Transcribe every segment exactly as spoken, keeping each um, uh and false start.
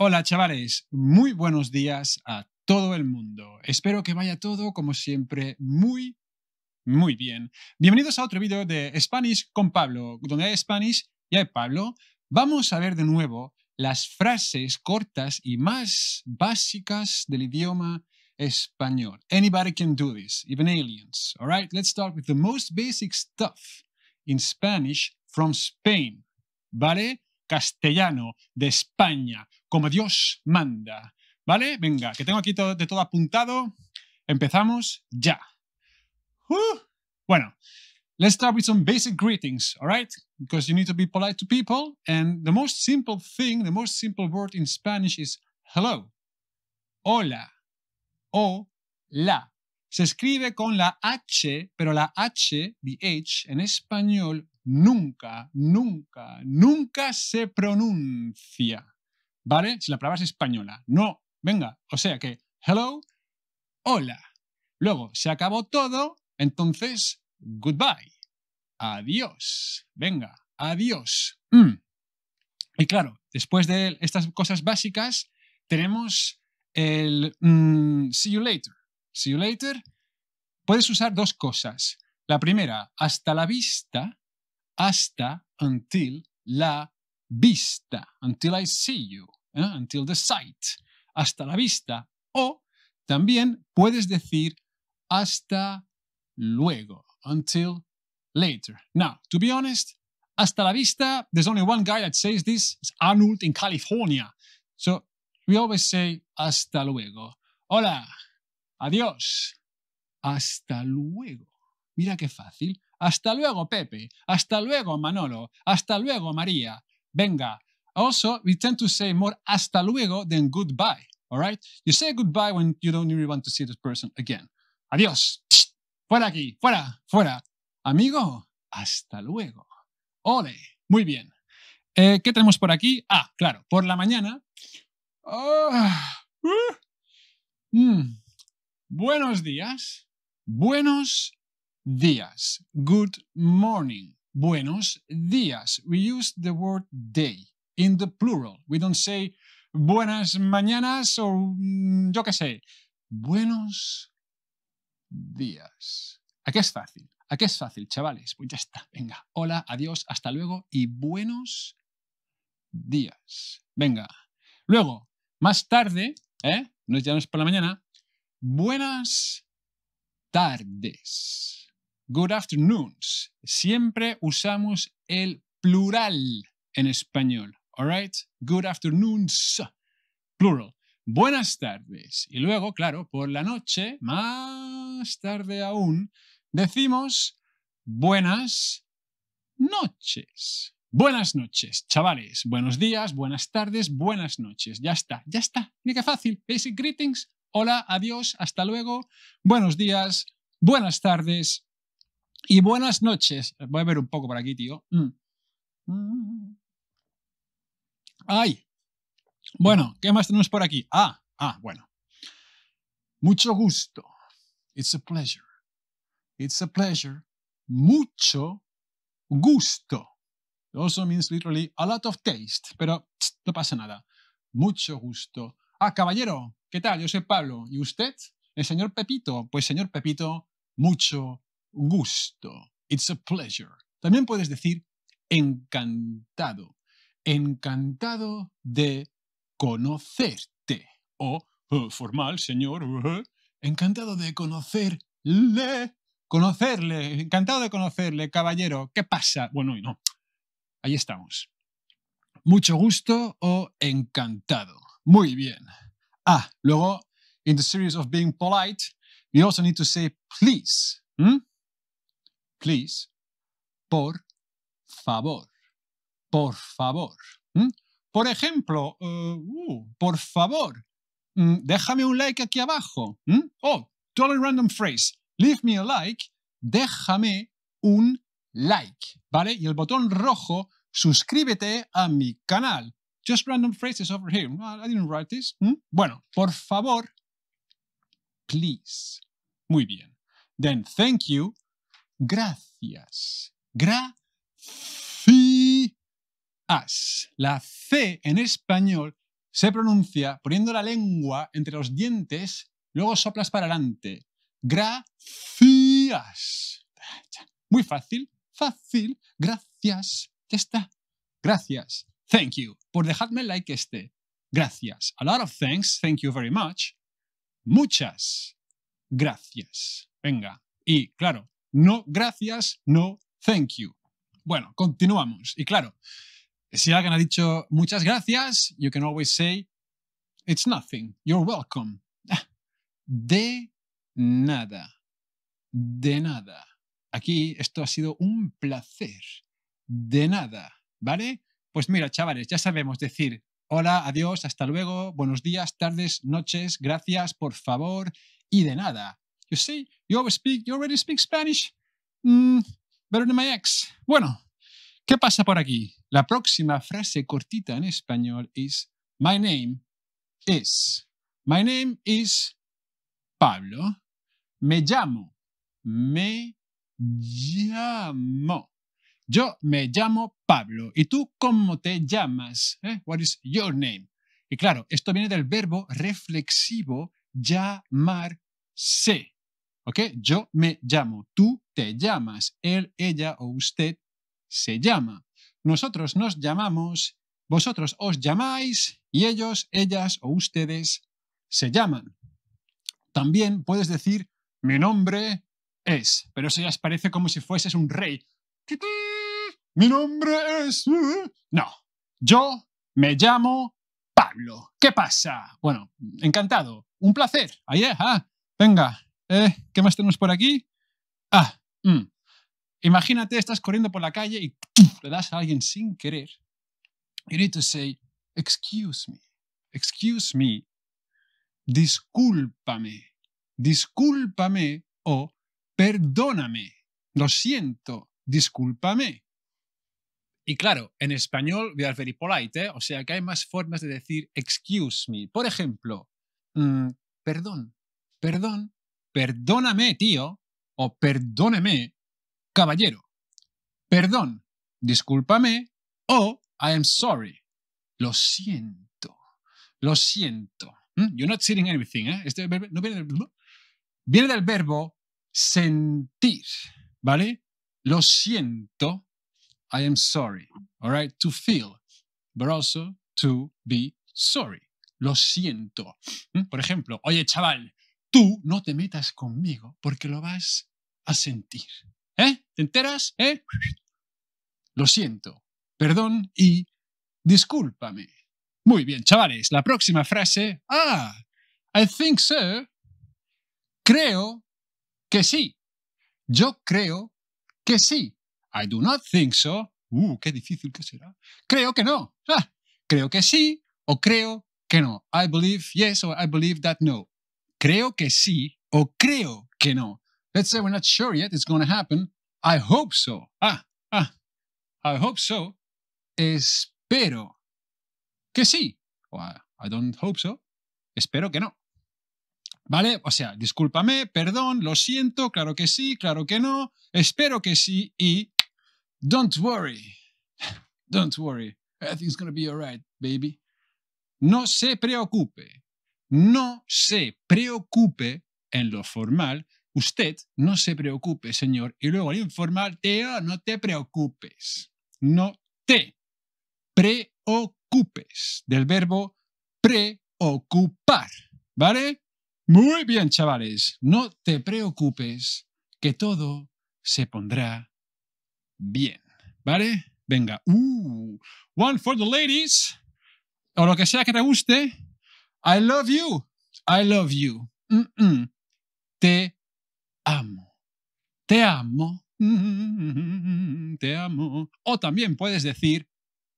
Hola chavales, muy buenos días a todo el mundo. Espero que vaya todo, como siempre, muy, muy bien. Bienvenidos a otro vídeo de Spanish con Pablo, donde hay Spanish y hay Pablo. Vamos a ver de nuevo las frases cortas y más básicas del idioma español. Anybody can do this, even aliens. All right, let's start with the most basic stuff in Spanish from Spain, ¿vale? Castellano, de España, como Dios manda. ¿Vale? Venga, que tengo aquí todo, de todo apuntado. Empezamos ya. Uh, bueno, let's start with some basic greetings, all right? Because you need to be polite to people. And the most simple thing, the most simple word in Spanish is hello. Hola. O la. Se escribe con la H, pero la H, the H, en español nunca, nunca, nunca se pronuncia, ¿vale? Si la palabra es española. No, venga, o sea que hello, hola. Luego se acabó todo, entonces goodbye, adiós, venga, adiós. Mm. Y claro, después de estas cosas básicas, tenemos el mm, see you later. See you later. Puedes usar dos cosas. La primera, hasta la vista. Hasta, until, la vista. Until I see you. ¿eh? Until the sight. Hasta la vista. O también puedes decir hasta luego. Until later. Now, to be honest, hasta la vista, there's only one guy that says this. It's Arnold in California. So, we always say hasta luego. Hola. Adiós. Hasta luego. Mira qué fácil. Hasta luego, Pepe. Hasta luego, Manolo. Hasta luego, María. Venga. Also, we tend to say more hasta luego than goodbye. All right? You say goodbye when you don't really want to see this person again. Adiós. Psst. Fuera aquí. Fuera. Fuera. Amigo, hasta luego. Ole. Muy bien. Eh, ¿Qué tenemos por aquí? Ah, claro. Por la mañana. Oh. Uh. Mm. Buenos días. Buenos días. Días. Good morning. Buenos días. We use the word day in the plural. We don't say buenas mañanas o yo qué sé. Buenos días. Aquí es fácil. Aquí es fácil, chavales. Pues ya está. Venga. Hola, adiós, hasta luego y buenos días. Venga. Luego, más tarde, ¿eh? No, ya no es por la mañana. Buenas tardes. Good afternoons. Siempre usamos el plural en español. All right? Good afternoons. Plural. Buenas tardes. Y luego, claro, por la noche, más tarde aún, decimos buenas noches. Buenas noches, chavales. Buenos días, buenas tardes, buenas noches. Ya está, ya está. Mira qué fácil. Basic greetings. Hola, adiós, hasta luego. Buenos días, buenas tardes. Y buenas noches. Voy a ver un poco por aquí, tío. Mm. Ay. Bueno, ¿qué más tenemos por aquí? Ah, ah, bueno. Mucho gusto. It's a pleasure. It's a pleasure. Mucho gusto. It also means literally a lot of taste. Pero tss, no pasa nada. Mucho gusto. Ah, caballero, ¿qué tal? Yo soy Pablo. ¿Y usted? El señor Pepito. Pues señor Pepito, mucho gusto. It's a pleasure. También puedes decir encantado. Encantado de conocerte. O uh, formal, señor. Uh, encantado de conocerle. Conocerle. Encantado de conocerle, caballero. ¿Qué pasa? Bueno, y no. Ahí estamos. Mucho gusto o encantado. Muy bien. Ah, luego, in the series of being polite, we also need to say please. ¿Mm? Please, por favor, por favor. ¿Mm? Por ejemplo, uh, uh, por favor, mm, déjame un like aquí abajo. ¿Mm? Oh, totally random phrase, leave me a like, déjame un like, ¿vale? Y el botón rojo, suscríbete a mi canal. Just random phrases over here. Well, I didn't write this. ¿Mm? Bueno, por favor, please. Muy bien. Then, thank you. Gracias. Gracias. La C en español Se pronuncia poniendo la lengua entre los dientes, luego soplas para adelante. Gracias. Muy fácil, fácil. Gracias. Ya está. Gracias. Thank you. Por dejarme el like este. Gracias. A lot of thanks. Thank you very much. Muchas gracias. Venga. Y claro, no gracias, no thank you. Bueno, continuamos. Y claro, si alguien ha dicho muchas gracias, you can always say it's nothing. You're welcome. De nada. De nada. Aquí esto ha sido un placer. De nada. ¿Vale? Pues mira, chavales, ya sabemos decir hola, adiós, hasta luego, buenos días, tardes, noches, gracias, por favor y de nada. You see, you always speak, you already speak Spanish. Mm, better than my ex. Bueno, ¿qué pasa por aquí? La próxima frase cortita en español es My name is. My name is Pablo. Me llamo. Me llamo. Yo me llamo Pablo. ¿Y tú cómo te llamas? ¿Eh? What is your name? Y claro, esto viene del verbo reflexivo llamarse. ¿Ok? Yo me llamo. Tú te llamas. Él, ella o usted se llama. Nosotros nos llamamos. Vosotros os llamáis. Y ellos, ellas o ustedes se llaman. También puedes decir mi nombre es. Pero eso ya os parece como si fueses un rey. Mi nombre es... No, yo me llamo Pablo. ¿Qué pasa? Bueno, encantado. Un placer. Ahí es. Ah, venga, eh, ¿qué más tenemos por aquí? Ah, mm. Imagínate, estás corriendo por la calle y le das a alguien sin querer. You need to say, excuse me, excuse me, discúlpame, discúlpame o perdóname, lo siento, discúlpame. Y claro, en español we are very polite, ¿eh? O sea que hay más formas de decir excuse me. Por ejemplo, mm, perdón, perdón, perdóname tío o perdóneme caballero. Perdón, discúlpame o I am sorry. Lo siento, lo siento. ¿Mm? You're not sitting anything, ¿eh? Este verbo, no viene, del, viene del verbo sentir, ¿vale? Lo siento. I am sorry, all right? To feel, but also to be sorry. Lo siento. ¿Mm? Por ejemplo, oye, chaval, tú no te metas conmigo porque lo vas a sentir. ¿Eh? ¿Te enteras? ¿Eh? Lo siento, perdón y discúlpame. Muy bien, chavales, la próxima frase. Ah, I think so. Creo que sí. Yo creo que sí. I do not think so. Uh, qué difícil que será. Creo que no. Ah, creo que sí o creo que no. I believe yes or I believe that no. Creo que sí o creo que no. Let's say we're not sure yet it's going to happen. I hope so. Ah, ah. I hope so. Espero que sí. O I, I don't hope so. Espero que no. ¿Vale? O sea, discúlpame, perdón, lo siento, claro que sí, claro que no, espero que sí y... Don't worry, don't worry, everything's gonna be alright, baby. No se preocupe, no se preocupe en lo formal, usted no se preocupe, señor, y luego en informal, tío, no te preocupes, no te preocupes, del verbo preocupar, ¿vale? Muy bien, chavales, no te preocupes, que todo se pondrá bien, ¿vale? Venga, uh, one for the ladies, o lo que sea que te guste. I love you, I love you. Mm -mm. Te amo, te amo, mm -mm. te amo. O también puedes decir,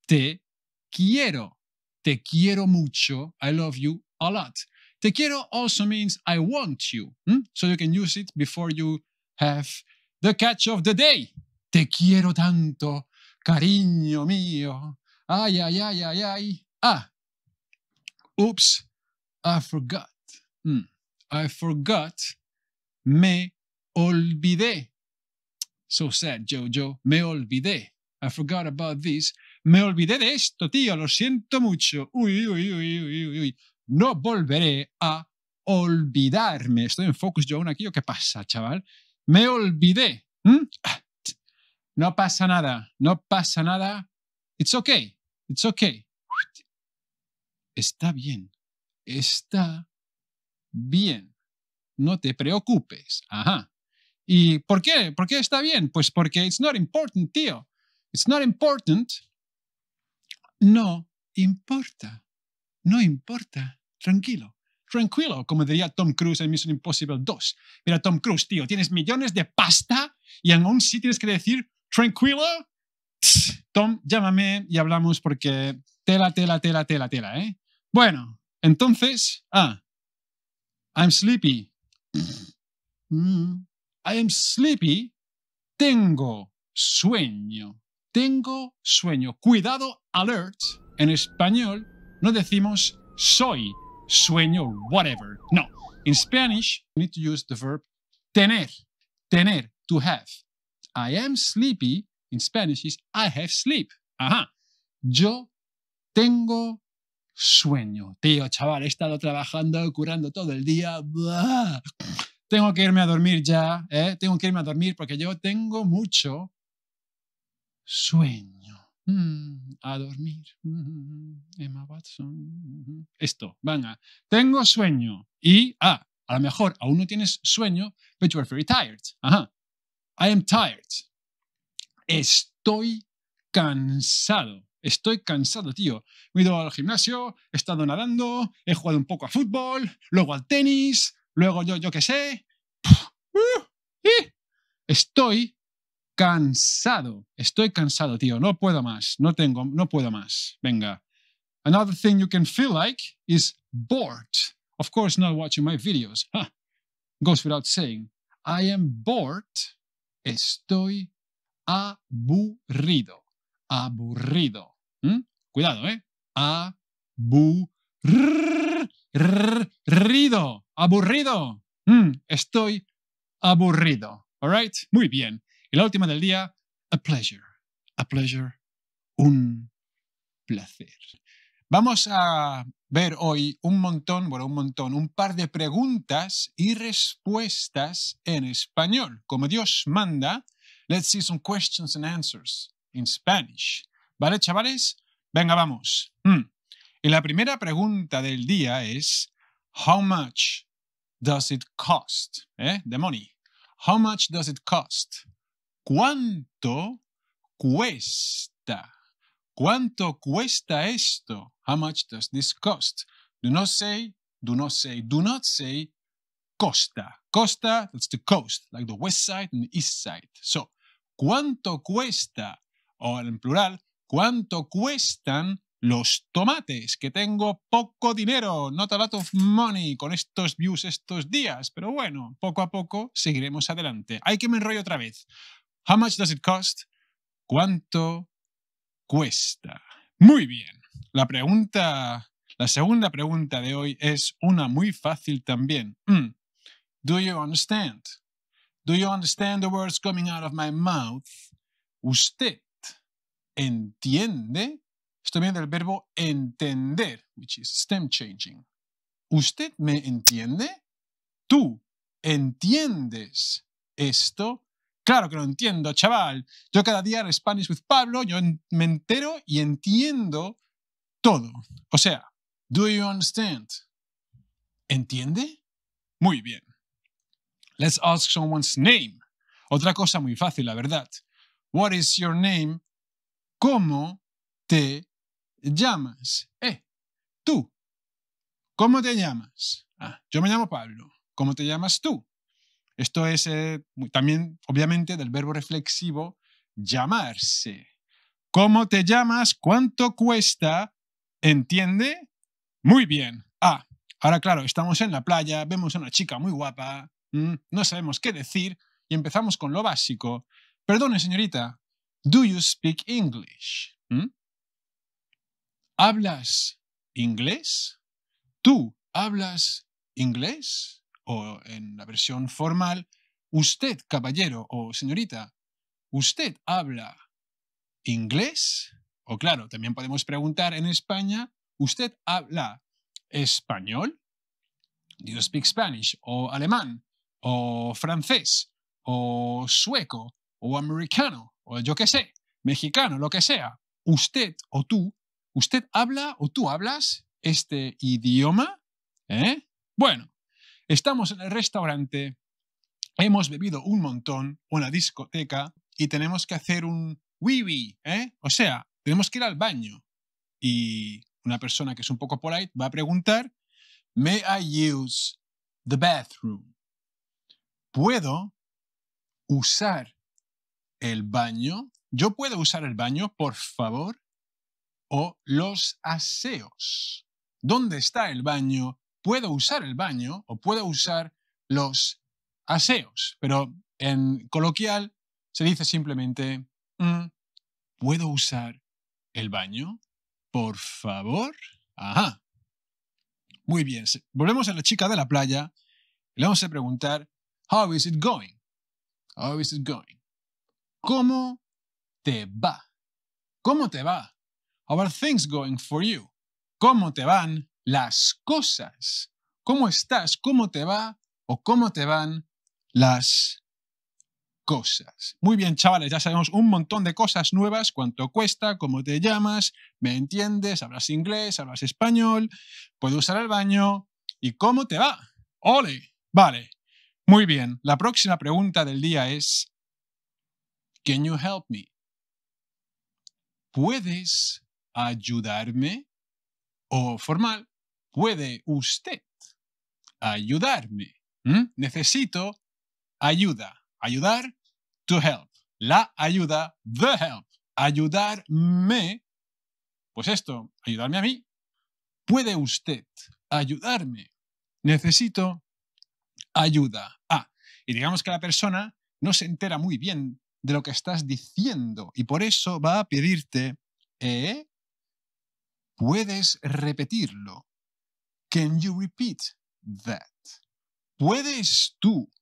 te quiero, te quiero mucho. I love you a lot. Te quiero also means I want you. Mm? So you can use it before you have the catch of the day. Te quiero tanto, cariño mío. Ay, ay, ay, ay, ay. Ah, oops, I forgot. Mm. I forgot. Me olvidé. So sad, Jojo. Me olvidé. I forgot about this. Me olvidé de esto, tío, lo siento mucho. Uy, uy, uy, uy, uy, uy. No volveré a olvidarme. Estoy en Focus yo aún aquí, ¿o qué pasa, chaval? Me olvidé. ¿Mm? No pasa nada, no pasa nada. It's okay, it's okay. Está bien, está bien. No te preocupes. Ajá. ¿Y por qué? ¿Por qué está bien? Pues porque it's not important, tío. It's not important. No importa. No importa. Tranquilo. Tranquilo, como diría Tom Cruise en Mission Impossible dos. Mira, Tom Cruise, tío, tienes millones de pasta y aún sí tienes que decir tranquilo. Tom, llámame y hablamos porque tela, tela, tela, tela, tela, ¿eh? Bueno, entonces, ah, I'm sleepy. mm, I am sleepy. Tengo sueño. Tengo sueño. Cuidado, alert. En español no decimos soy, sueño, whatever. No. In Spanish, you need to use the verb tener. Tener, to have. I am sleepy. In Spanish is I have sleep. Ajá. Yo tengo sueño. Tío, chaval, he estado trabajando, curando todo el día. Blah. Tengo que irme a dormir ya, ¿eh? Tengo que irme a dormir porque yo tengo mucho sueño. Mm, a dormir. Mm, Emma Watson. Esto, venga. Tengo sueño. Y, ah, a lo mejor aún no tienes sueño, but you are very tired. Ajá. I am tired. Estoy cansado, estoy cansado, tío. Me he ido al gimnasio, he estado nadando, he jugado un poco a fútbol, luego al tenis, luego yo, yo qué sé. Estoy cansado, estoy cansado, tío. No puedo más, no tengo, no puedo más. Venga. Another thing you can feel like is bored. Of course, not watching my videos. Huh. Goes without saying. I am bored. Estoy cansado. Aburrido. Aburrido. ¿Mm? Cuidado, ¿eh? Aburrido. Aburrido. ¿Mm? Estoy aburrido. All right? Muy bien. Y la última del día, a pleasure. A pleasure. Un placer. Vamos a ver hoy un montón, bueno, un montón, un par de preguntas y respuestas en español. Como Dios manda. Let's see some questions and answers in Spanish. ¿Vale, chavales? Venga, vamos. Mm. Y la primera pregunta del día es, how much does it cost? ¿Eh? The money. How much does it cost? ¿Cuánto cuesta? ¿Cuánto cuesta esto? How much does this cost? Do not say, do not say, do not say costa. Costa, that's the coast, like the west side and the east side. So, ¿cuánto cuesta? O en plural, ¿cuánto cuestan los tomates? Que tengo poco dinero, not a lot of money, con estos views estos días. Pero bueno, poco a poco seguiremos adelante. Hay que me enrollo otra vez. How much does it cost? ¿Cuánto cuesta? Muy bien. La pregunta, la segunda pregunta de hoy es una muy fácil también. Mm. Do you understand? Do you understand the words coming out of my mouth? ¿Usted entiende? Estoy viendo el verbo entender, which is stem changing. ¿Usted me entiende? ¿Tú entiendes esto? Claro que lo entiendo, chaval. Yo cada día en Spanish with Pablo, yo me entero y entiendo todo. O sea, do you understand? ¿Entiende? Muy bien. Let's ask someone's name. Otra cosa muy fácil, la verdad. What is your name? ¿Cómo te llamas? Eh, tú. ¿Cómo te llamas? Ah, yo me llamo Pablo. ¿Cómo te llamas tú? Esto es eh, también, obviamente, del verbo reflexivo, llamarse. ¿Cómo te llamas? ¿Cuánto cuesta? ¿Entiende? Muy bien. Ah, ahora claro, estamos en la playa, vemos a una chica muy guapa. No sabemos qué decir y empezamos con lo básico. Perdone, señorita, ¿do you speak English? ¿Mm? ¿Hablas inglés? ¿Tú hablas inglés? O en la versión formal, ¿usted, caballero o señorita, usted habla inglés? O claro, también podemos preguntar en España, ¿usted habla español? Do you speak Spanish? O alemán, o francés, o sueco, o americano, o yo qué sé, mexicano, lo que sea. ¿Usted o tú, usted habla o tú hablas este idioma? ¿Eh? Bueno, estamos en el restaurante, hemos bebido un montón, una discoteca, y tenemos que hacer un wee-wee, ¿eh? O sea, tenemos que ir al baño. Y una persona que es un poco polite va a preguntar, ¿May I use the bathroom? ¿Puedo usar el baño? ¿Yo puedo usar el baño, por favor? O los aseos. ¿Dónde está el baño? ¿Puedo usar el baño? ¿O puedo usar los aseos? Pero en coloquial se dice simplemente, ¿puedo usar el baño? Por favor. Ajá. Muy bien. Volvemos a la chica de la playa. Le vamos a preguntar, How is it going? How is it going? ¿Cómo te va? ¿Cómo te va? How are things going for you? ¿Cómo te van las cosas? ¿Cómo estás? ¿Cómo te va? ¿O cómo te van las cosas? Muy bien, chavales, ya sabemos un montón de cosas nuevas. ¿Cuánto cuesta? ¿Cómo te llamas? ¿Me entiendes? ¿Hablas inglés? ¿Hablas español? ¿Puedo usar el baño? ¿Y cómo te va? ¡Ole! Vale. Muy bien. La próxima pregunta del día es Can you help me? ¿Puedes ayudarme? O formal, ¿puede usted ayudarme? ¿Mm? Necesito ayuda. Ayudar, to help. La ayuda, the help. Ayudarme, pues esto, ayudarme a mí. ¿Puede usted ayudarme? Necesito ayuda. Ah, y digamos que la persona no se entera muy bien de lo que estás diciendo y por eso va a pedirte, ¿eh? ¿Puedes repetirlo? Can you repeat that? ¿Puedes tú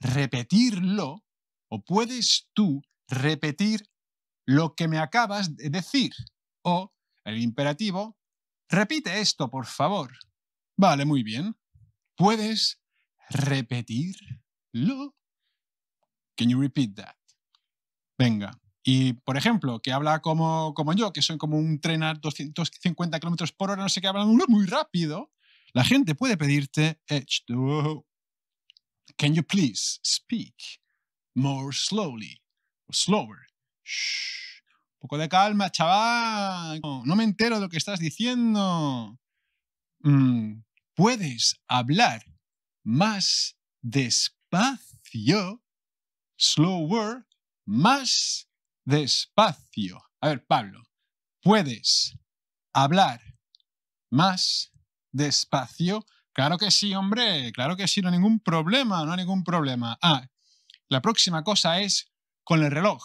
repetirlo? ¿O puedes tú repetir lo que me acabas de decir? O el imperativo, repite esto, por favor. Vale, muy bien. ¿Puedes repetirlo? Can you repeat that? Venga. Y, por ejemplo, que habla como, como yo, que soy como un tren a doscientos cincuenta kilómetros por hora, no sé qué, habla muy rápido, la gente puede pedirte H dos O. Can you please speak more slowly? Or slower. Shh. Un poco de calma, chaval. No, no me entero de lo que estás diciendo. Mm. ¿Puedes hablar más despacio? Slower. Más despacio. A ver, Pablo, ¿puedes hablar más despacio? Claro que sí, hombre, claro que sí, no hay ningún problema, no hay ningún problema. Ah, la próxima cosa es con el reloj.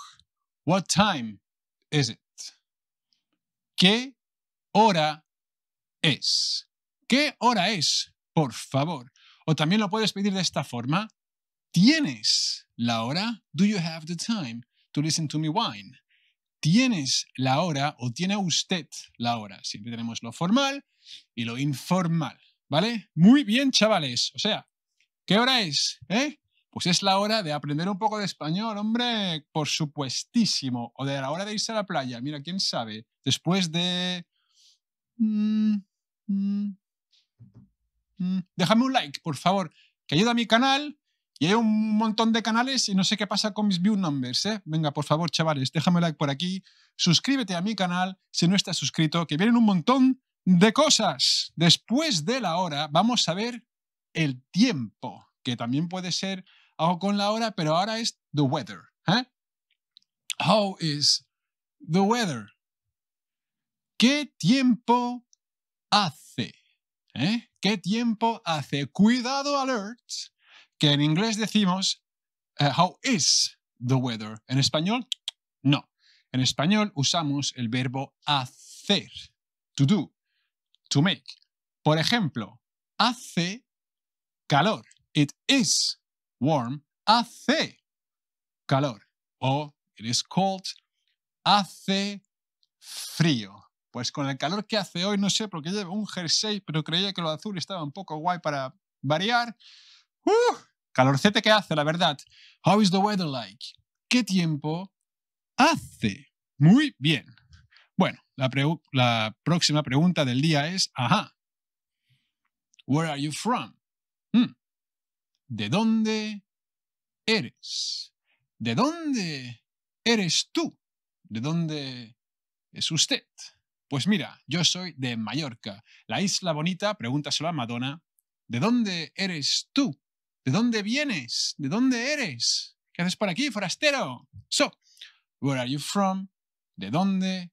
What time is it? ¿Qué hora es? ¿Qué hora es? Por favor. O también lo puedes pedir de esta forma. ¿Tienes la hora? Do you have the time to listen to me whine? ¿Tienes la hora o tiene usted la hora? Siempre tenemos lo formal y lo informal, ¿vale? Muy bien, chavales. O sea, ¿qué hora es? ¿Eh? Pues es la hora de aprender un poco de español, hombre, por supuestísimo. O de la hora de irse a la playa. Mira, quién sabe. Después de... Mm, mm, mm. Déjame un like, por favor, que ayuda a mi canal. Y hay un montón de canales y no sé qué pasa con mis view numbers, ¿eh? Venga, por favor, chavales, déjame like por aquí. Suscríbete a mi canal si no estás suscrito, que vienen un montón de cosas. Después de la hora vamos a ver el tiempo, que también puede ser algo con la hora, pero ahora es the weather. ¿Eh? How is the weather? ¿Qué tiempo hace? ¿Eh? ¿Qué tiempo hace? Cuidado, alert. Que en inglés decimos, uh, how is the weather? En español, no. En español usamos el verbo hacer, to do, to make. Por ejemplo, hace calor. It is warm. Hace calor. O it is cold. Hace frío. Pues con el calor que hace hoy, no sé, porque llevo un jersey, pero creía que lo azul estaba un poco guay para variar. ¡Uh! Calorcete que hace, la verdad. How is the weather like? ¿Qué tiempo hace? Muy bien. Bueno, la, la próxima pregunta del día es, ajá, where are you from? Hmm. ¿De dónde eres? ¿De dónde eres tú? ¿De dónde es usted? Pues mira, yo soy de Mallorca, la isla bonita, pregúntaselo a Madonna. ¿De dónde eres tú? ¿De dónde vienes? ¿De dónde eres? ¿Qué haces por aquí, forastero? So, where are you from? ¿De dónde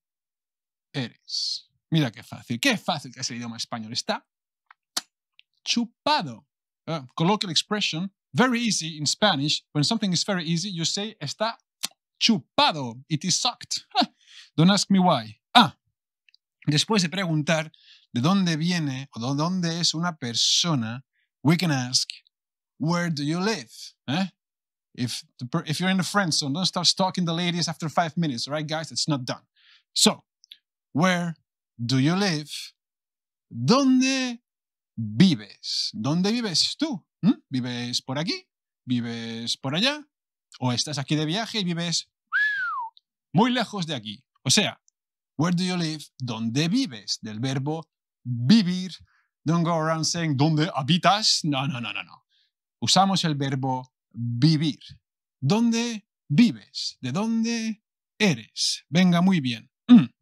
eres? Mira qué fácil, qué fácil que es el idioma español. Está chupado. Uh, colloquial expression, very easy in Spanish. When something is very easy, you say está chupado. It is sucked. Don't ask me why. Ah, después de preguntar de dónde viene o de dónde es una persona, we can ask, where do you live? Eh? If, the, if you're in the friend zone, don't start stalking the ladies after five minutes, all right, guys? It's not done. So, where do you live? ¿Dónde vives? ¿Dónde vives tú? ¿Mm? ¿Vives por aquí? ¿Vives por allá? ¿O estás aquí de viaje y vives muy lejos de aquí? O sea, where do you live? ¿Dónde vives? Del verbo vivir. Don't go around saying, ¿dónde habitas? No, no, no, no, no. Usamos el verbo vivir. ¿Dónde vives? ¿De dónde eres? Venga, muy bien. Mm.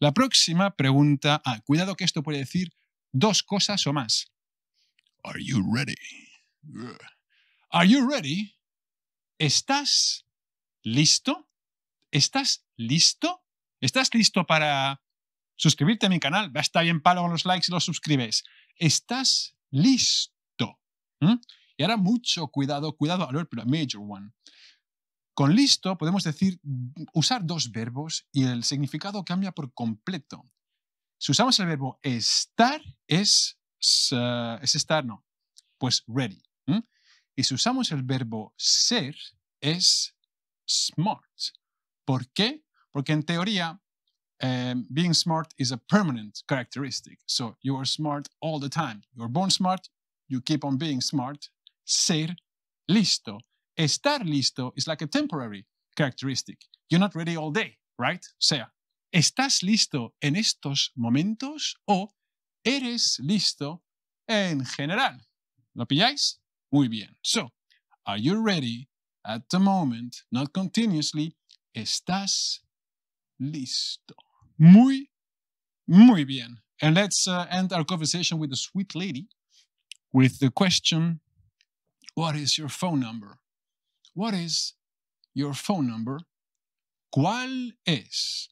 La próxima pregunta... Ah, cuidado que esto puede decir dos cosas o más. Are you ready? Are you ready? ¿Estás listo? ¿Estás listo? ¿Estás listo para suscribirte a mi canal? Está bien palo con los likes y los suscribes. ¿Estás listo? ¿Mm? Y ahora mucho cuidado, cuidado, alert, pero major one. Con listo podemos decir, usar dos verbos y el significado cambia por completo. Si usamos el verbo estar, es, uh, es estar, no, pues ready. ¿Mm? Y si usamos el verbo ser, es smart. ¿Por qué? Porque en teoría, um, being smart is a permanent characteristic. So you are smart all the time. You're born smart, you keep on being smart. Ser listo. Estar listo is like a temporary characteristic. You're not ready all day, right? O sea, ¿estás listo en estos momentos o eres listo en general? ¿Lo pilláis? Muy bien. So, are you ready at the moment, not continuously? ¿Estás listo? Muy, muy bien. And let's uh, end our conversation with a sweet lady with the question, what is your phone number? What is your phone number? ¿Cuál es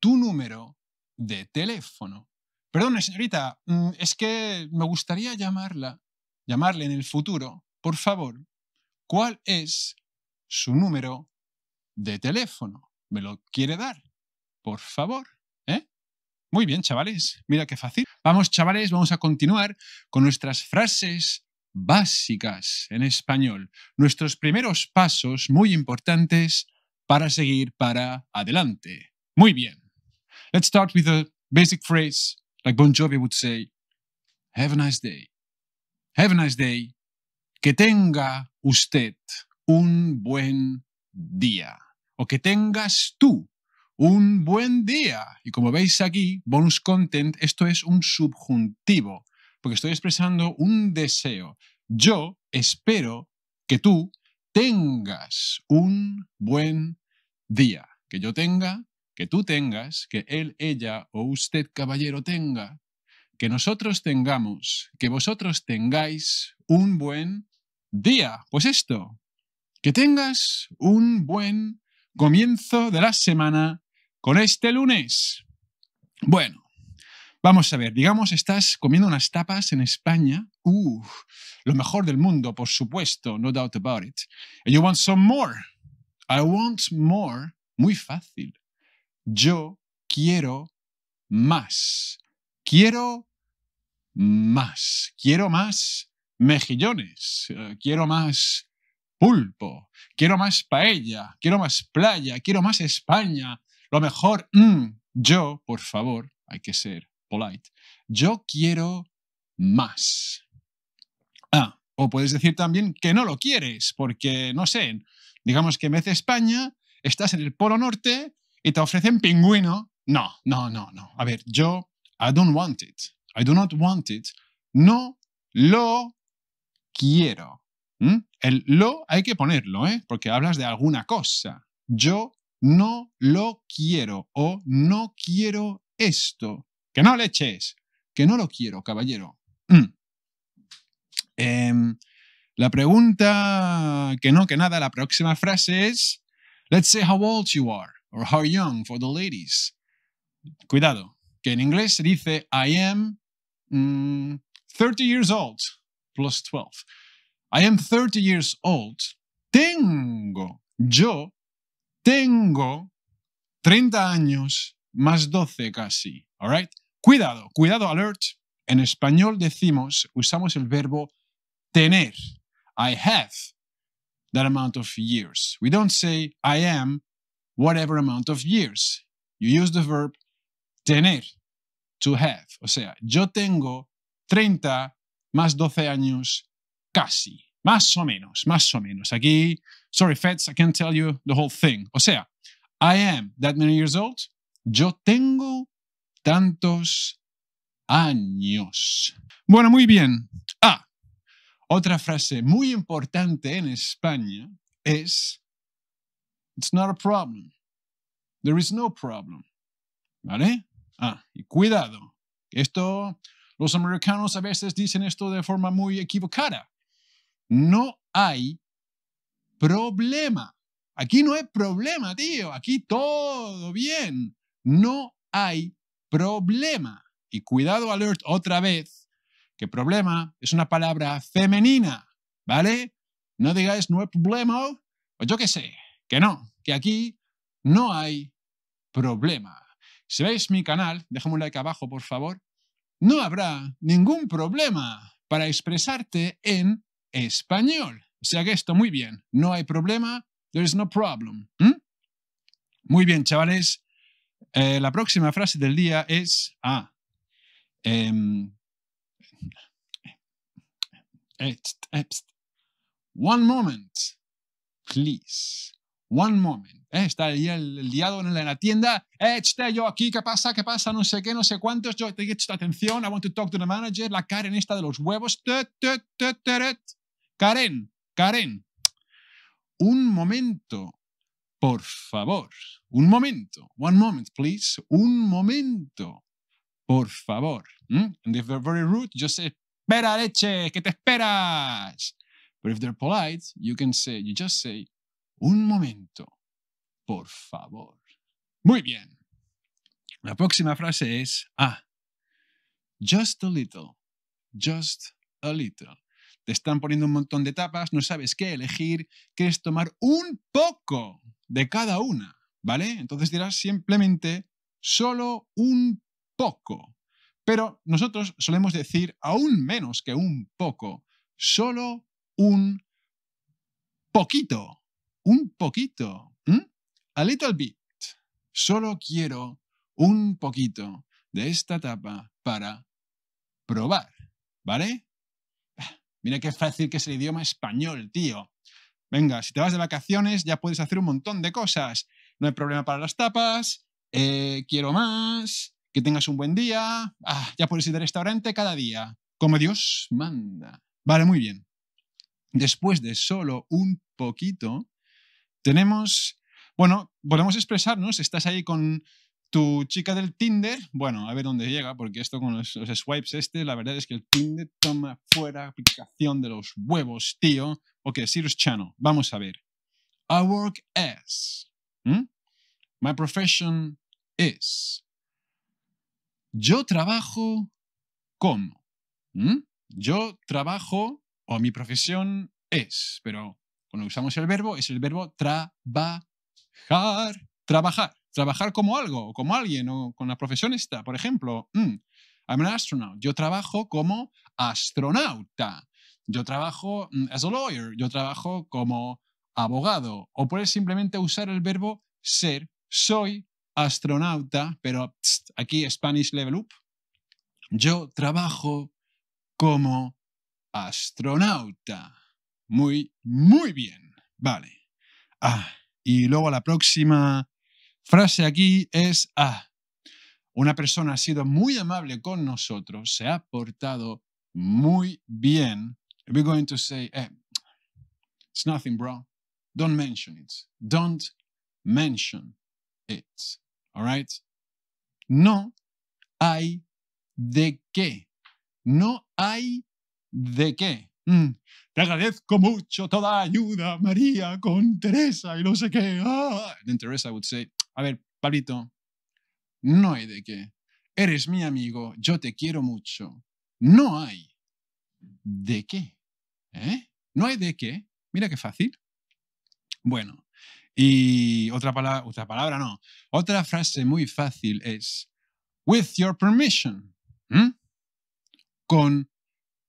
tu número de teléfono? Perdone, señorita, es que me gustaría llamarla, llamarle en el futuro. Por favor, ¿cuál es su número de teléfono? ¿Me lo quiere dar? Por favor, ¿eh? Muy bien, chavales. Mira qué fácil. Vamos, chavales, vamos a continuar con nuestras frases básicas en español. Nuestros primeros pasos muy importantes para seguir para adelante. Muy bien. Let's start with a basic phrase, like Bon Jovi would say, have a nice day. Have a nice day. Que tenga usted un buen día. O que tengas tú un buen día. Y como veis aquí, bonus content, esto es un subjuntivo, porque estoy expresando un deseo. Yo espero que tú tengas un buen día. Que yo tenga, que tú tengas, que él, ella o usted, caballero, tenga, que nosotros tengamos, que vosotros tengáis un buen día. Pues esto, que tengas un buen comienzo de la semana con este lunes. Bueno, vamos a ver, digamos, estás comiendo unas tapas en España. Uh, lo mejor del mundo, por supuesto, no doubt about it. And you want some more. I want more. Muy fácil. Yo quiero más. Quiero más. Quiero más mejillones. Uh, quiero más pulpo, quiero más paella, quiero más playa, quiero más España, lo mejor, mmm, Yo, por favor, hay que ser polite. Yo quiero más. Ah, o puedes decir también que no lo quieres, porque, no sé, digamos que en vez de España, estás en el Polo Norte y te ofrecen pingüino. No, no, no, no. A ver, yo, I don't want it. I do not want it. No lo quiero. ¿Mm? El lo hay que ponerlo, ¿eh? Porque hablas de alguna cosa. Yo no lo quiero o no quiero esto. Que no le eches. Que no lo quiero, caballero. Mm. Eh, la pregunta que no, que nada, la próxima frase es let's say how old you are or how young for the ladies. Cuidado, que en inglés se dice I am mm, thirty years old plus twelve. I am thirty years old. Tengo, yo tengo treinta años más doce casi. All right? Cuidado, cuidado, alert. En español decimos, usamos el verbo tener. I have that amount of years. We don't say I am whatever amount of years. You use the verb tener, to have. O sea, yo tengo treinta más doce años casi. Más o menos, más o menos. Aquí, sorry, Feds, I can't tell you the whole thing. O sea, I am that many years old. Yo tengo tantos años. Bueno, muy bien. Ah, otra frase muy importante en España es it's not a problem. There is no problem. ¿Vale? Ah, y cuidado. Esto, los americanos a veces dicen esto de forma muy equivocada. No hay problema. Aquí no hay problema, tío. Aquí todo bien. No hay problema. Y cuidado, alert, otra vez, que problema es una palabra femenina, ¿vale? No digáis no hay problema, o yo qué sé, que no, que aquí no hay problema. Si veis mi canal, déjame un like abajo, por favor, no habrá ningún problema para expresarte en español. O sea que esto, muy bien, no hay problema, there is no problem. ¿Mm? Muy bien, chavales, eh, la próxima frase del día es... Ah, Um, one moment, please. One moment. Eh, está ahí el, el liado en la, en la tienda. Eh, está yo aquí, ¿qué pasa? ¿Qué pasa? No sé qué, no sé cuántos. Yo te esta atención. I want to talk to the manager. La Karen esta de los huevos. Karen, Karen. Un momento, por favor. Un momento. One moment, please. Un momento. Por favor. Mm? And if they're very rude, just say, espera, leche, que te esperas. But if they're polite, you can say, you just say, un momento, por favor. Muy bien. La próxima frase es, ah, just a little, just a little. Te están poniendo un montón de tapas, no sabes qué elegir, quieres tomar un poco de cada una, ¿vale? Entonces dirás simplemente, solo un poco. Poco. Pero nosotros solemos decir aún menos que un poco. Solo un poquito. Un poquito. ¿Mm? A little bit. Solo quiero un poquito de esta tapa para probar. ¿Vale? Mira qué fácil que es el idioma español, tío. Venga, si te vas de vacaciones ya puedes hacer un montón de cosas. No hay problema para las tapas. Eh, quiero más. Que tengas un buen día, ah, ya puedes ir al restaurante cada día, como Dios manda. Vale, muy bien. Después de solo un poquito, tenemos, bueno, podemos expresarnos, estás ahí con tu chica del Tinder, bueno, a ver dónde llega, porque esto con los, los swipes este, la verdad es que el Tinder toma fuera aplicación de los huevos, tío. Ok, Sirius Channel, vamos a ver. I work as, ¿Mm? My profession is. Yo trabajo como. ¿Mm? Yo trabajo o mi profesión es. Pero cuando usamos el verbo, es el verbo trabajar. Trabajar. Trabajar como algo, como alguien, o con la profesión esta. Por ejemplo, mm, I'm an astronaut. Yo trabajo como astronauta. Yo trabajo mm, as a lawyer. Yo trabajo como abogado. O puedes simplemente usar el verbo ser, soy, astronauta, pero pst, aquí Spanish Level Up. Yo trabajo como astronauta. Muy, muy bien. Vale. Ah, y luego la próxima frase aquí es... Ah, una persona ha sido muy amable con nosotros, se ha portado muy bien. We're going to say, eh, it's nothing, bro. Don't mention it. Don't mention it. All right? No hay de qué. No hay de qué. Mm. Te agradezco mucho toda ayuda, María, con Teresa y no sé qué. Ah. Then Teresa would say, a ver, Pablito, no hay de qué. Eres mi amigo, yo te quiero mucho. No hay de qué. ¿Eh? No hay de qué. Mira qué fácil. Bueno, y otra palabra, otra palabra no. Otra frase muy fácil es with your permission. ¿Mm? Con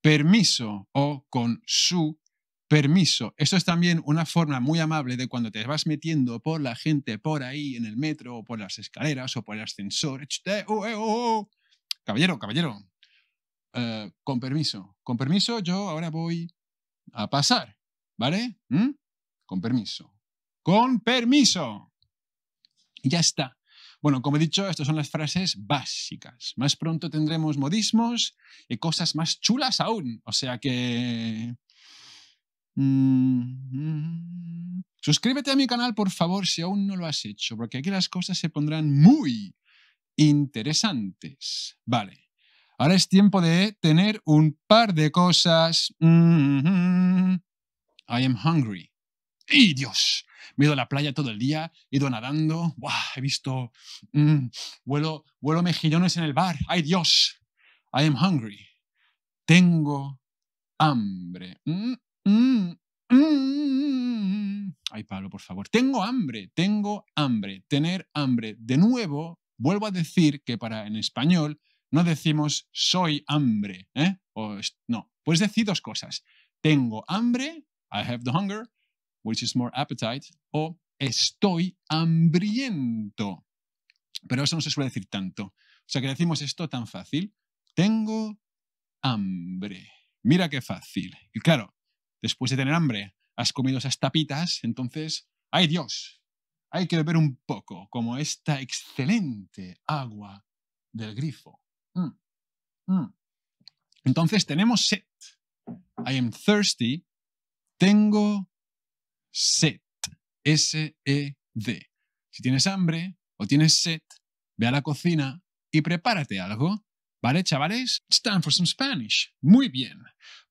permiso o con su permiso. Esto es también una forma muy amable de cuando te vas metiendo por la gente por ahí en el metro o por las escaleras o por el ascensor. Caballero, caballero, uh, con permiso. Con permiso yo ahora voy a pasar, ¿vale? ¿Mm? Con permiso. Con permiso. Y ya está. Bueno, como he dicho, estas son las frases básicas. Más pronto tendremos modismos y cosas más chulas aún. O sea que... Mm-hmm. Suscríbete a mi canal, por favor, si aún no lo has hecho, porque aquí las cosas se pondrán muy interesantes. Vale. Ahora es tiempo de tener un par de cosas. Mm-hmm. I am hungry. ¡Y Dios! Me he ido a la playa todo el día, he ido nadando, ¡buah! He visto... Mmm, vuelo, vuelo mejillones en el bar. ¡Ay, Dios! I am hungry. Tengo hambre. Mm, mm, mm. Ay, Pablo, por favor. Tengo hambre, tengo hambre, tener hambre. De nuevo, vuelvo a decir que para en español no decimos soy hambre, ¿eh? O, no, puedes decir dos cosas. Tengo hambre, I have the hunger, which is more appetite, o estoy hambriento. Pero eso no se suele decir tanto. O sea que decimos esto tan fácil. Tengo hambre. Mira qué fácil. Y claro, después de tener hambre, has comido esas tapitas, entonces, ¡ay Dios! Hay que beber un poco, como esta excelente agua del grifo. Mm. Mm. Entonces tenemos sed. I am thirsty. Tengo sed. S E D. Si tienes hambre o tienes sed, ve a la cocina y prepárate algo. ¿Vale, chavales? It's time for some Spanish. Muy bien.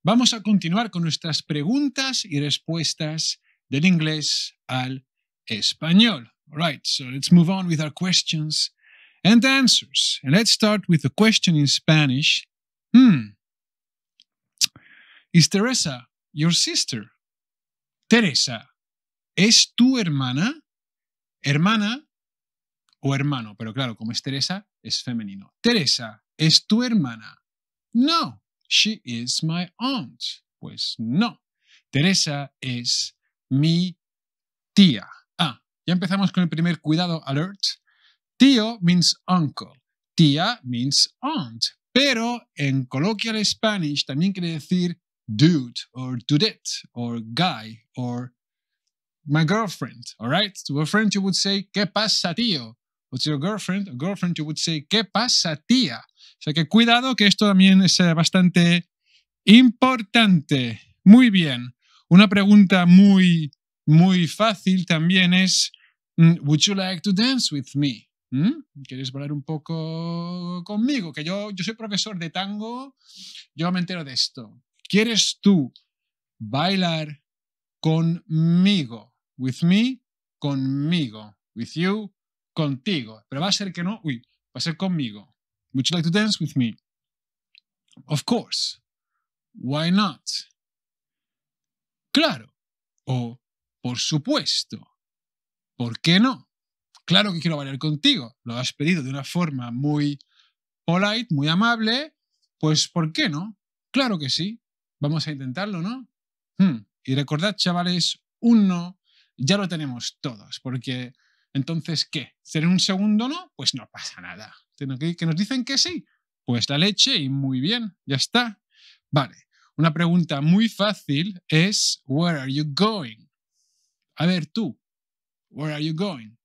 Vamos a continuar con nuestras preguntas y respuestas del inglés al español. All right, so let's move on with our questions and answers. And let's start with a question in Spanish. Hmm. Is Teresa your sister? Teresa, ¿es tu hermana? Hermana o hermano, pero claro, como es Teresa, es femenino. Teresa, ¿es tu hermana? No, she is my aunt. Pues no, Teresa es mi tía. Ah, ya empezamos con el primer cuidado alert. Tío means uncle, tía means aunt, pero en coloquial Spanish también quiere decir dude, or dudette, or guy, or my girlfriend, all right? To a friend you would say, ¿qué pasa, tío? O to your girlfriend, a girlfriend you would say, ¿qué pasa, tía? O sea que cuidado, que esto también es bastante importante. Muy bien. Una pregunta muy, muy fácil también es, ¿would you like to dance with me? ¿Mm? ¿Quieres bailar un poco conmigo? Que yo, yo soy profesor de tango, yo me entero de esto. ¿Quieres tú bailar conmigo? With me, conmigo. With you, contigo. Pero va a ser que no. Uy, va a ser conmigo. Would you like to dance with me? Of course. Why not? Claro. O por supuesto. ¿Por qué no? Claro que quiero bailar contigo. Lo has pedido de una forma muy polite, muy amable. Pues ¿por qué no? Claro que sí. Vamos a intentarlo, ¿no? Hmm. Y recordad, chavales, un no ya lo tenemos todos, porque Entonces, ¿qué? ¿Será un segundo no? Pues no pasa nada. ¿Que nos dicen que sí? Pues la leche y muy bien, ya está. Vale, una pregunta muy fácil es ¿where are you going? A ver tú, ¿where are you going?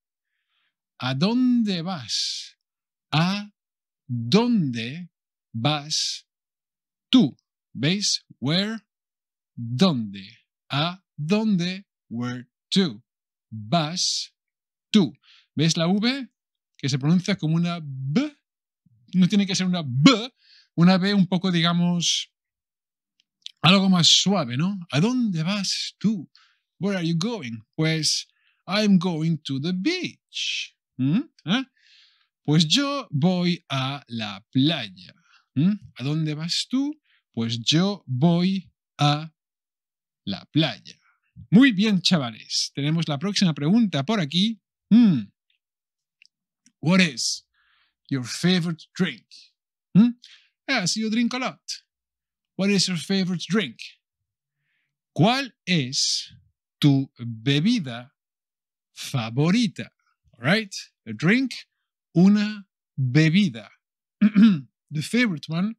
¿A dónde vas? ¿A dónde vas tú? ¿Veis? Where, dónde. ¿A dónde? Where to. Vas tú. ¿Veis la V? Que se pronuncia como una B. No tiene que ser una B. Una B un poco, digamos, algo más suave, ¿no? ¿A dónde vas tú? Where are you going? Pues, I'm going to the beach. ¿Mm? ¿Eh? Pues yo voy a la playa. ¿Mm? ¿A dónde vas tú? Pues yo voy a la playa. Muy bien, chavales. Tenemos la próxima pregunta por aquí. Mm. What is your favorite drink? Mm? Yes, you drink a lot. What is your favorite drink? ¿Cuál es tu bebida favorita? All right? A drink, una bebida. The favorite one.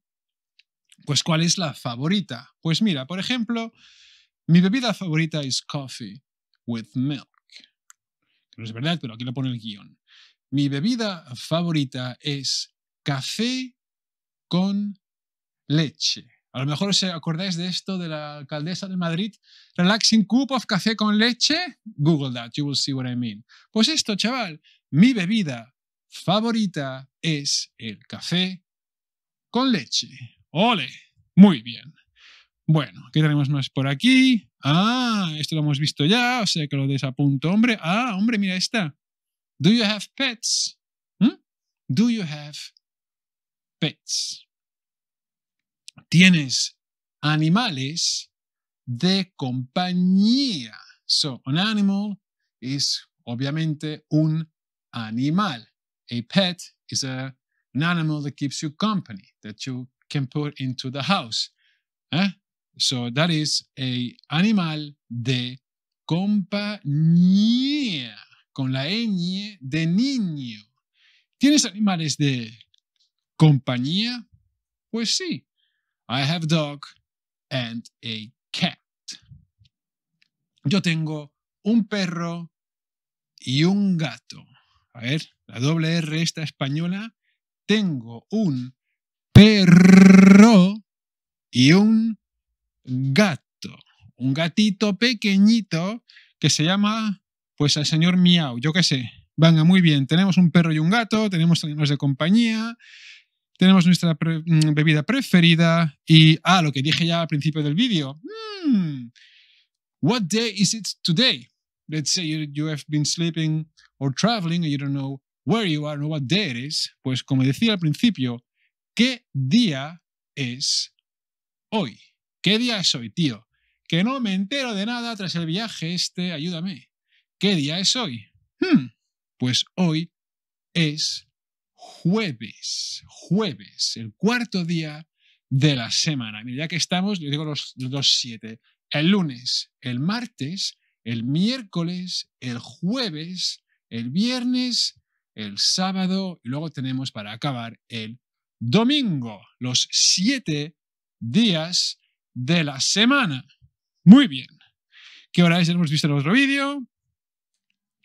Pues, ¿cuál es la favorita? Pues mira, por ejemplo, mi bebida favorita es coffee with milk. No es verdad, pero aquí lo pone el guión. Mi bebida favorita es café con leche. A lo mejor os acordáis de esto de la alcaldesa de Madrid. Relaxing cup of café con leche. Google that, you will see what I mean. Pues esto, chaval, mi bebida favorita es el café con leche. ¡Ole! Muy bien. Bueno, ¿qué tenemos más por aquí? Ah, esto lo hemos visto ya, o sea que lo desapunto, hombre. Ah, hombre, mira esta. ¿Do you have pets? ¿Mm? ¿Do you have pets? Tienes animales de compañía. So, an animal is, obviamente, un animal. A pet is a, an animal that keeps you company, that you can put into the house. ¿Eh? So that is a animal de compañía, con la ñ de niño. ¿Tienes animales de compañía? Pues sí. I have a dog and a cat. Yo tengo un perro y un gato. A ver, la doble R esta española. Tengo un perro y un gato. Un gatito pequeñito que se llama, pues, al señor Miau. Yo qué sé. Venga, muy bien. Tenemos un perro y un gato. Tenemos animales de compañía. Tenemos nuestra pre bebida preferida. Y, ah, lo que dije ya al principio del vídeo. Hmm. What day is it today? Let's say you, you have been sleeping or traveling and you don't know where you are or what day it is. Pues, como decía al principio, ¿qué día es hoy? ¿Qué día es hoy, tío? Que no me entero de nada tras el viaje este, ayúdame. ¿Qué día es hoy? Hmm, pues hoy es jueves. Jueves, el cuarto día de la semana. Mira, ya que estamos, yo digo los, los siete. El lunes, el martes, el miércoles, el jueves, el viernes, el sábado y luego tenemos para acabar el domingo. Los siete días de la semana. Muy bien. ¿Qué hora es? Ya hemos visto en otro vídeo.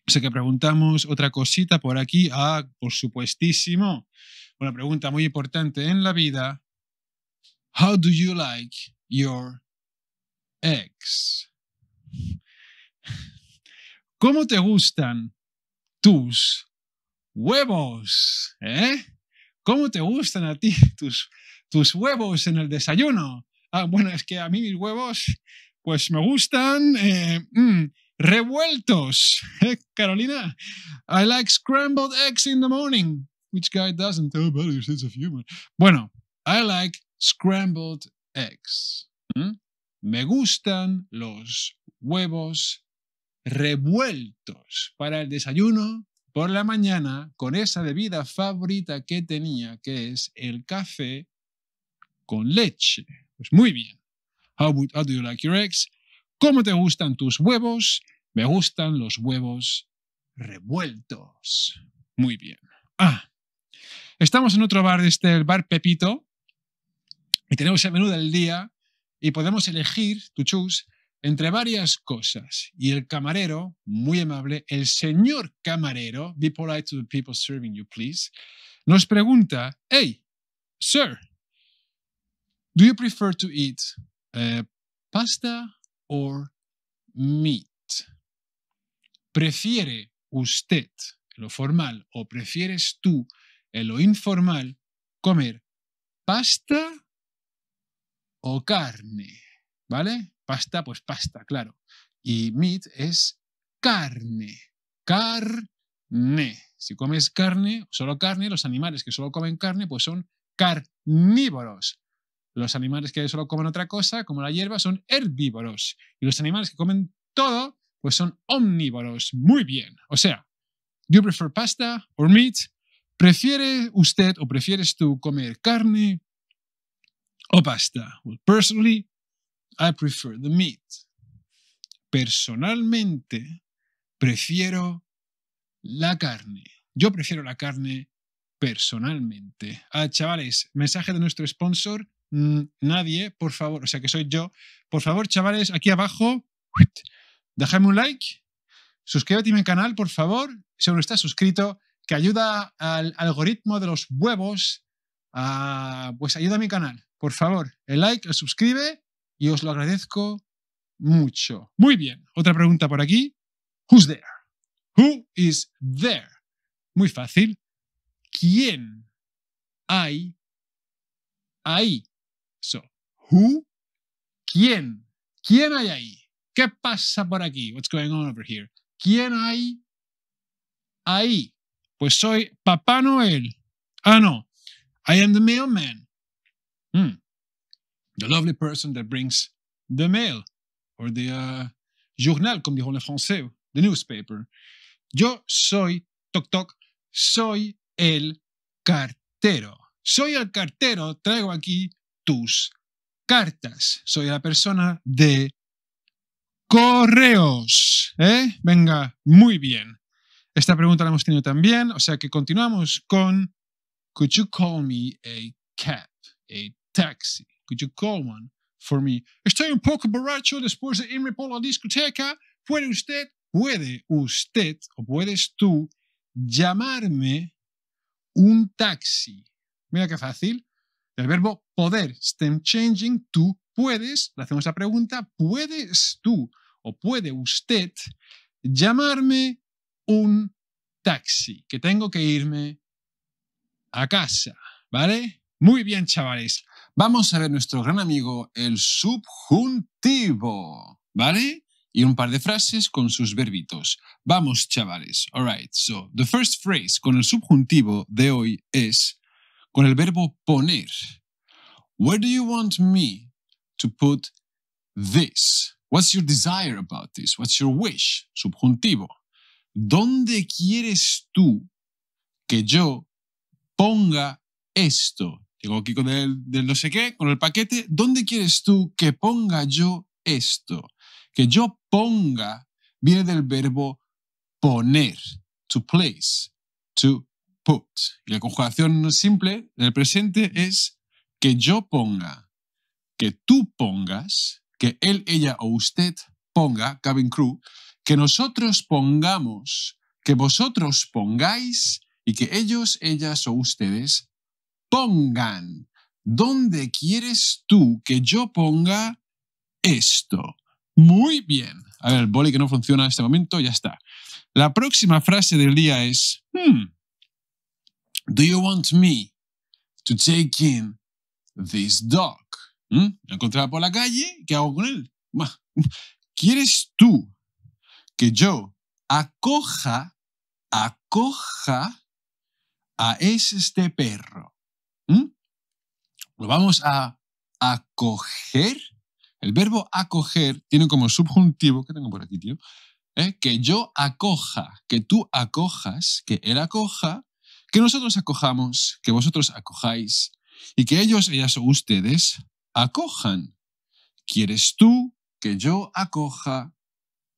Sé que preguntamos otra cosita por aquí. Ah, por supuestísimo. Una pregunta muy importante en la vida. How do you like your ex? ¿Cómo te gustan tus huevos? ¿Eh? ¿Cómo te gustan a ti tus, tus huevos en el desayuno? Ah, bueno, es que a mí mis huevos, pues me gustan eh, mmm, revueltos. ¿Eh, Carolina? I like scrambled eggs in the morning. Which guy doesn't? Oh, but your sense of humor. Bueno, I like scrambled eggs. ¿Mm? Me gustan los huevos revueltos para el desayuno por la mañana con esa bebida favorita que tenía, que es el café con leche. Pues muy bien. How, would, how do you like your eggs? ¿Cómo te gustan tus huevos? Me gustan los huevos revueltos. Muy bien. Ah, estamos en otro bar, este, el Bar Pepito, y tenemos el menú del día y podemos elegir, tu chus, entre varias cosas. Y el camarero, muy amable, el señor camarero, be polite to the people serving you, please, nos pregunta, hey, sir, do you prefer to eat uh, pasta or meat? ¿Prefiere usted lo formal o prefieres tú en lo informal comer pasta o carne? ¿Vale? Pasta, pues pasta, claro. Y meat es carne. Carne. Si comes carne, solo carne, los animales que solo comen carne, pues son carnívoros. Los animales que solo comen otra cosa, como la hierba, son herbívoros. Y los animales que comen todo, pues son omnívoros. Muy bien. O sea, ¿do you prefer pasta or meat? ¿Prefiere usted o prefieres tú comer carne o pasta? Well, personally, I prefer the meat. Personalmente, prefiero la carne. Yo prefiero la carne personalmente. Ah, chavales, mensaje de nuestro sponsor. Nadie, por favor, o sea que soy yo. Por favor, chavales, aquí abajo, déjame un like, suscríbete a mi canal, por favor, si aún no estás suscrito, que ayuda al algoritmo de los huevos, a, pues ayuda a mi canal, por favor. El like, el suscribe y os lo agradezco mucho. Muy bien, otra pregunta por aquí. Who's there? Who is there? Muy fácil. ¿Quién hay ahí? So, who? ¿Quién? ¿Quién hay ahí? ¿Qué pasa por aquí? What's going on over here? ¿Quién hay ahí? Pues soy Papá Noel. Ah, no. I am the mailman. Mm. The lovely person that brings the mail. Or the uh, journal, como dijo en francés. The newspaper. Yo soy, toc toc, soy el cartero. Soy el cartero, traigo aquí tus cartas. Soy la persona de correos. ¿Eh? Venga, muy bien. Esta pregunta la hemos tenido también, o sea que continuamos con could you call me a cab, a taxi? Could you call one for me? Estoy un poco borracho después de irme por la discoteca. ¿Puede usted, puede usted o puedes tú llamarme un taxi? Mira qué fácil. El verbo poder, stem changing, tú puedes, le hacemos la pregunta, ¿puedes tú o puede usted llamarme un taxi, que tengo que irme a casa, ¿vale? Muy bien, chavales. Vamos a ver nuestro gran amigo, el subjuntivo, ¿vale? Y un par de frases con sus verbitos. Vamos, chavales. All right, so the first phrase con el subjuntivo de hoy es con el verbo poner. Where do you want me to put this? What's your desire about this? What's your wish? Subjuntivo. ¿Dónde quieres tú que yo ponga esto? Tengo aquí con el, del no sé qué, con el paquete. ¿Dónde quieres tú que ponga yo esto? Que yo ponga viene del verbo poner, to place, to put. Y la conjugación simple en el presente es que yo ponga, que tú pongas, que él, ella o usted ponga, cabin crew, que nosotros pongamos, que vosotros pongáis y que ellos, ellas o ustedes pongan. ¿Dónde quieres tú que yo ponga esto? Muy bien. A ver, el boli que no funciona en este momento, ya está. La próxima frase del día es hmm, ¿do you want me to take in this dog? ¿Mm? Lo encontraba por la calle, ¿qué hago con él? ¿Quieres tú que yo acoja, acoja a este perro? ¿Mm? Lo vamos a acoger. El verbo acoger tiene como subjuntivo, ¿qué tengo por aquí, tío? ¿Eh? Que yo acoja, que tú acojas, que él acoja, que nosotros acojamos, que vosotros acojáis y que ellos, ellas o ustedes acojan. ¿Quieres tú que yo acoja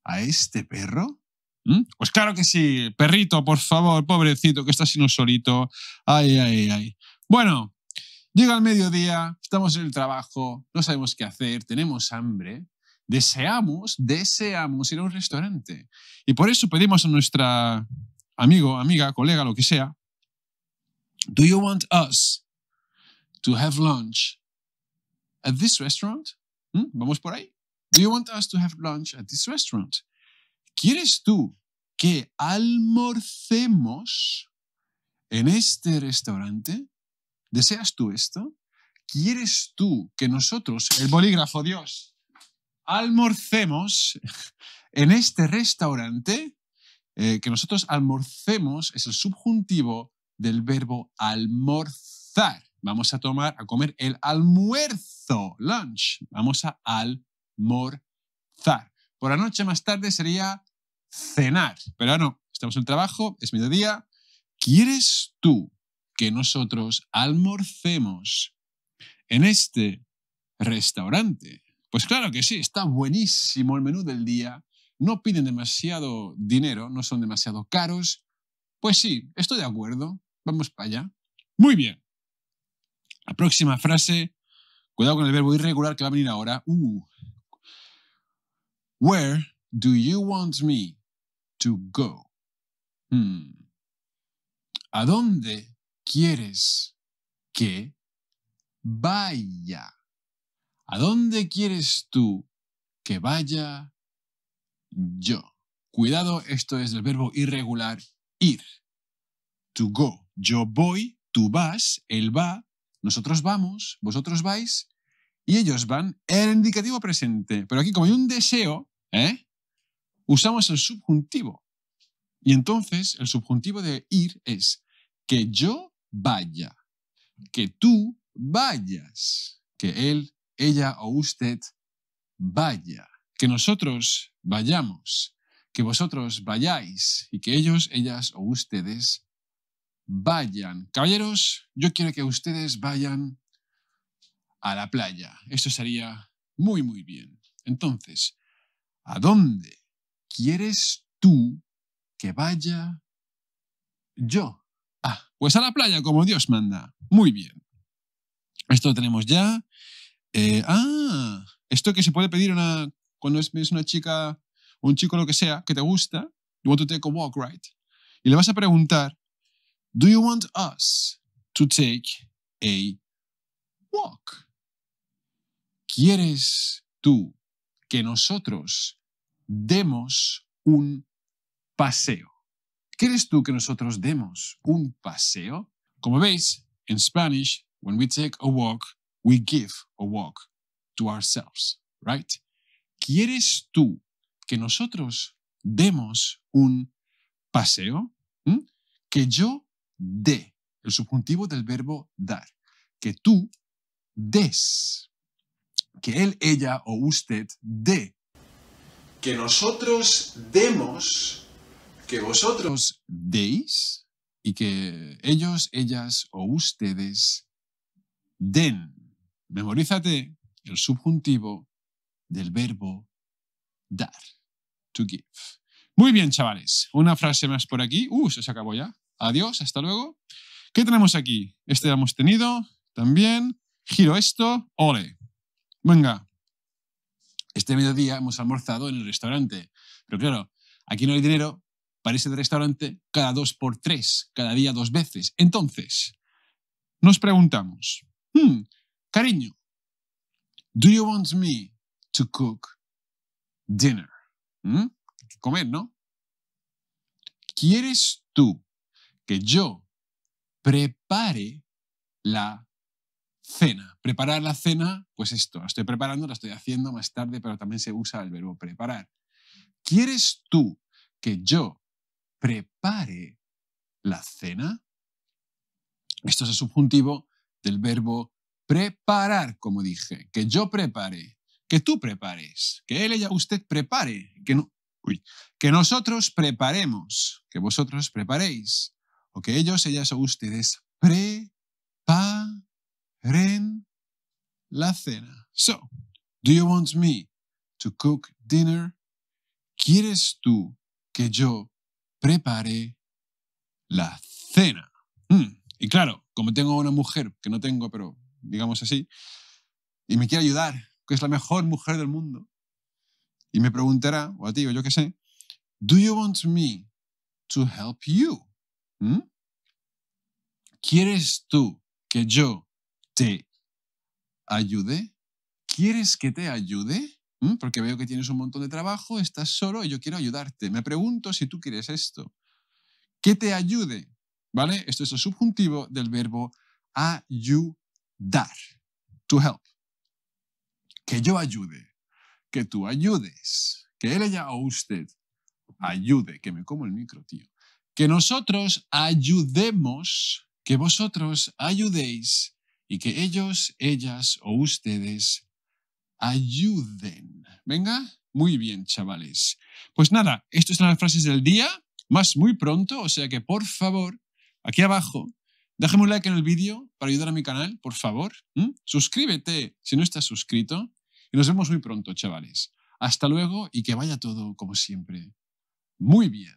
a este perro? ¿Mm? Pues claro que sí, perrito, por favor, pobrecito, que está sino solito. Ay, ay, ay. Bueno, llega el mediodía, estamos en el trabajo, no sabemos qué hacer, tenemos hambre. Deseamos, deseamos ir a un restaurante. Y por eso pedimos a nuestra amigo, amiga, colega, lo que sea. Do you want us to have lunch at this restaurant? ¿Mm? ¿Vamos por ahí? Do you want us to have lunch at this restaurant? ¿Quieres tú que almorcemos en este restaurante? ¿Deseas tú esto? ¿Quieres tú que nosotros, el bolígrafo, Dios, almorcemos en este restaurante? Eh, que nosotros almorcemos es el subjuntivo del verbo almorzar. Vamos a tomar, a comer el almuerzo, lunch. Vamos a almorzar. Por la noche más tarde sería cenar. Pero no, estamos en el trabajo, es mediodía. ¿Quieres tú que nosotros almorcemos en este restaurante? Pues claro que sí, está buenísimo el menú del día. No piden demasiado dinero, no son demasiado caros. Pues sí, estoy de acuerdo. Vamos para allá. Muy bien. La próxima frase. Cuidado con el verbo irregular que va a venir ahora. Uh. Where do you want me to go? Hmm. ¿A dónde quieres que vaya? ¿A dónde quieres tú que vaya yo? Cuidado, esto es del verbo irregular. Ir, to go. Yo voy, tú vas, él va, nosotros vamos, vosotros vais y ellos van. El indicativo presente. Pero aquí como hay un deseo, ¿eh? Usamos el subjuntivo. Y entonces el subjuntivo de ir es que yo vaya, que tú vayas, que él, ella o usted vaya, que nosotros vayamos, que vosotros vayáis y que ellos, ellas o ustedes vayan. Caballeros, yo quiero que ustedes vayan a la playa. Esto sería muy, muy bien. Entonces, ¿a dónde quieres tú que vaya yo? Ah, pues a la playa, como Dios manda. Muy bien. Esto lo tenemos ya. Eh, ah, esto que se puede pedir una, cuando es, es una chica... un chico, lo que sea, que te gusta, you want to take a walk, right? Y le vas a preguntar, do you want us to take a walk? ¿Quieres tú que nosotros demos un paseo? ¿Quieres tú que nosotros demos un paseo? Como veis, en Spanish, when we take a walk, we give a walk to ourselves, right? ¿Quieres tú que nosotros demos un paseo? ¿Mm? Que yo dé, el subjuntivo del verbo dar. Que tú des. Que él, ella o usted dé. Que nosotros demos, que vosotros deis y que ellos, ellas o ustedes den. Memorízate el subjuntivo del verbo dar. To give. Muy bien, chavales. Una frase más por aquí. Uh, se acabó ya. Adiós, hasta luego. ¿Qué tenemos aquí? Este lo hemos tenido también. Giro esto. Ole. Venga. Este mediodía hemos almorzado en el restaurante. Pero claro, aquí no hay dinero para irse de restaurante cada dos por tres, cada día dos veces. Entonces, nos preguntamos, hmm, cariño, do you want me to cook dinner? ¿Mm? Comer, ¿no? ¿Quieres tú que yo prepare la cena? Preparar la cena, pues esto, la estoy preparando, la estoy haciendo más tarde, pero también se usa el verbo preparar. ¿Quieres tú que yo prepare la cena? Esto es el subjuntivo del verbo preparar, como dije. Que yo prepare. Que tú prepares, que él, ella, usted prepare, que, no, uy, que nosotros preparemos, que vosotros preparéis, o que ellos, ellas o ustedes preparen la cena. So, do you want me to cook dinner? ¿Quieres tú que yo preparé la cena. Mm. Y claro, como tengo una mujer, que no tengo, pero digamos así, y me quiere ayudar, que es la mejor mujer del mundo, y me preguntará, o a ti, o yo qué sé, ¿do you want me to help you? ¿Mm? ¿Quieres tú que yo te ayude? ¿Quieres que te ayude? ¿Mm? Porque veo que tienes un montón de trabajo, estás solo y yo quiero ayudarte. Me pregunto si tú quieres esto. ¿Qué te ayude? ¿Vale? Esto es el subjuntivo del verbo ayudar. To help. Que yo ayude. Que tú ayudes. Que él, ella o usted ayude. Que me como el micro, tío. Que nosotros ayudemos. Que vosotros ayudéis. Y que ellos, ellas o ustedes ayuden. ¿Venga? Muy bien, chavales. Pues nada, estas son las frases del día. Más muy pronto, o sea que por favor, aquí abajo, déjame un like en el vídeo para ayudar a mi canal, por favor. ¿Mm? Suscríbete si no estás suscrito. Y nos vemos muy pronto, chavales. Hasta luego y que vaya todo, como siempre, muy bien.